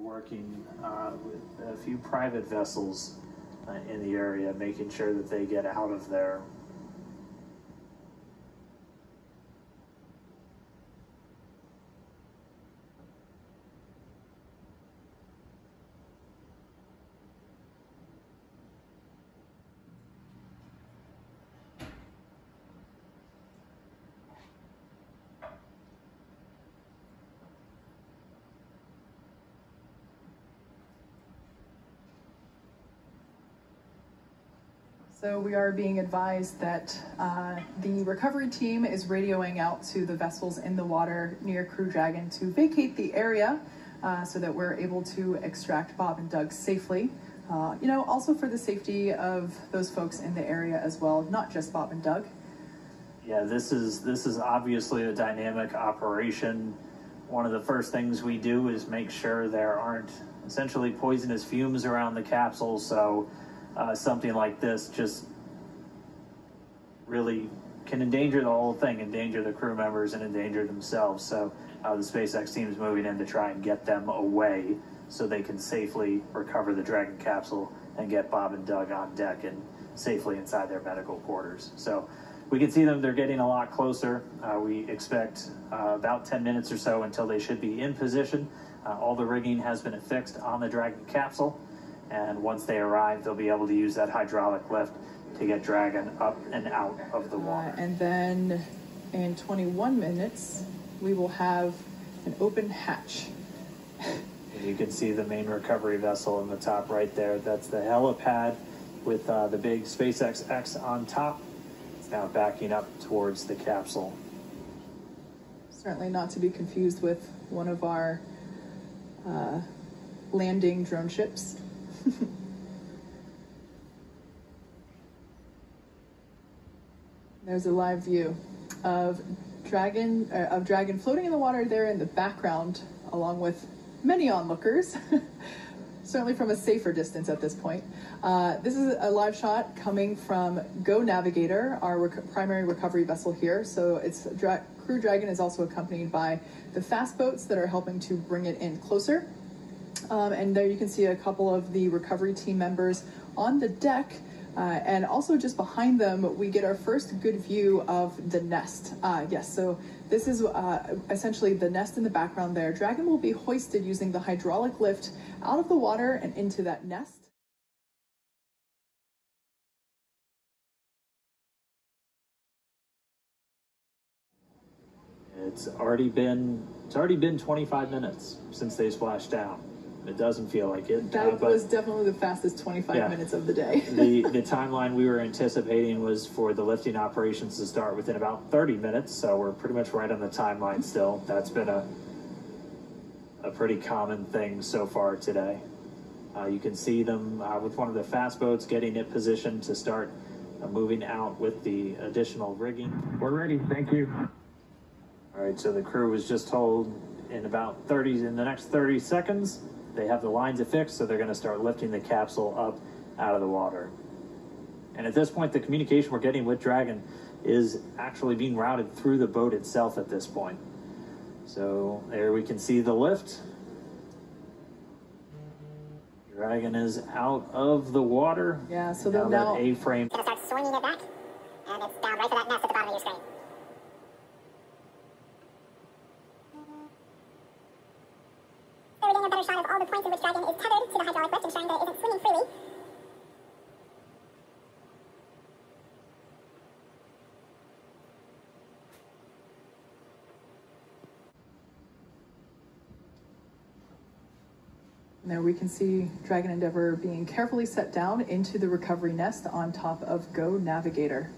working with a few private vessels in the area, making sure that they get out of there. So we are being advised that the recovery team is radioing out to the vessels in the water near Crew Dragon to vacate the area so that we're able to extract Bob and Doug safely. You know, also for the safety of those folks in the area as well, not just Bob and Doug. Yeah, this is obviously a dynamic operation. One of the first things we do is make sure there aren't essentially poisonous fumes around the capsule, so something like this just really can endanger the whole thing, endanger the crew members and endanger themselves. So the SpaceX team is moving in to try and get them away so they can safely recover the Dragon capsule and get Bob and Doug on deck and safely inside their medical quarters. So we can see them, they're getting a lot closer. We expect about 10 minutes or so until they should be in position. All the rigging has been affixed on the Dragon capsule. And once they arrive, they'll be able to use that hydraulic lift to get Dragon up and out of the water. And then in 21 minutes, we will have an open hatch. You can see the main recovery vessel in the top right there. That's the helipad with the big SpaceX X on top. It's now backing up towards the capsule. Certainly not to be confused with one of our landing drone ships. There's a live view of Dragon floating in the water there in the background, along with many onlookers, certainly from a safer distance at this point. This is a live shot coming from Go Navigator, our primary recovery vessel here. So it's Crew Dragon is also accompanied by the fast boats that are helping to bring it in closer. And there you can see a couple of the recovery team members on the deck, and also just behind them we get our first good view of the nest. Yes, so this is essentially the nest in the background there. Dragon will be hoisted using the hydraulic lift out of the water and into that nest. It's already been 25 minutes since they splashed down. It doesn't feel like it. That was definitely the fastest 25 minutes of the day. The timeline we were anticipating was for the lifting operations to start within about 30 minutes, so we're pretty much right on the timeline still. That's been a pretty common thing so far today. You can see them with one of the fast boats getting it positioned to start moving out with the additional rigging. We're ready, thank you. All right, so the crew was just told in about in the next 30 seconds, they have the lines affixed, so they're gonna start lifting the capsule up out of the water. And at this point, the communication we're getting with Dragon is actually being routed through the boat itself at this point. So there we can see the lift. Dragon is out of the water. Yeah, so they're now that A-frame. Gonna start swinging it back, and it's down right for that nest at the bottom of your screen. A better shot of all the points in which Dragon is tethered to the hydraulic lift and showing that it isn't swimming freely. Now we can see Dragon Endeavor being carefully set down into the recovery nest on top of Go Navigator.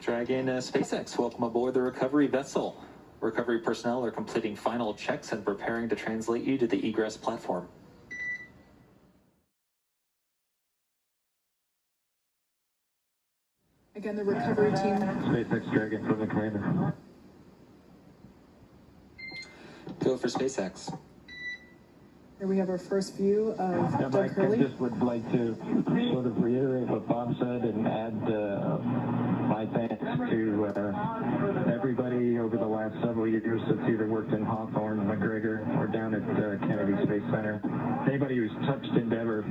Dragon SpaceX, welcome aboard the recovery vessel. Recovery personnel are completing final checks and preparing to translate you to the egress platform. Again, the recovery team. SpaceX Dragon from the commander. Go for SpaceX. Here we have our first view of Doug Hurley. I just would like to sort of reiterate what Bob said and add my thanks to everybody over the last several years that's either worked in Hawthorne, McGregor, or down at Kennedy Space Center. Anybody who's touched Endeavor,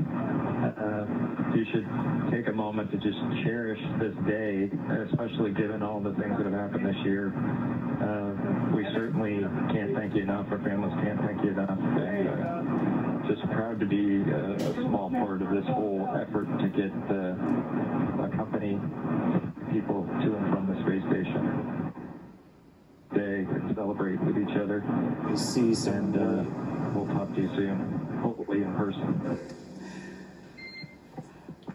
you should take a moment to just cherish this day, especially given all the things that have happened this year. We certainly can't thank you enough. Our families can't thank you enough. And just proud to be a small part of this whole effort to get the company, people to and from the space station. Day and celebrate with each other. We'll see you soon. And we'll talk to you soon, hopefully in person.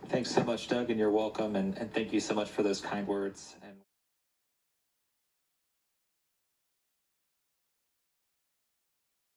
Thanks so much, Doug, and you're welcome. And thank you so much for those kind words.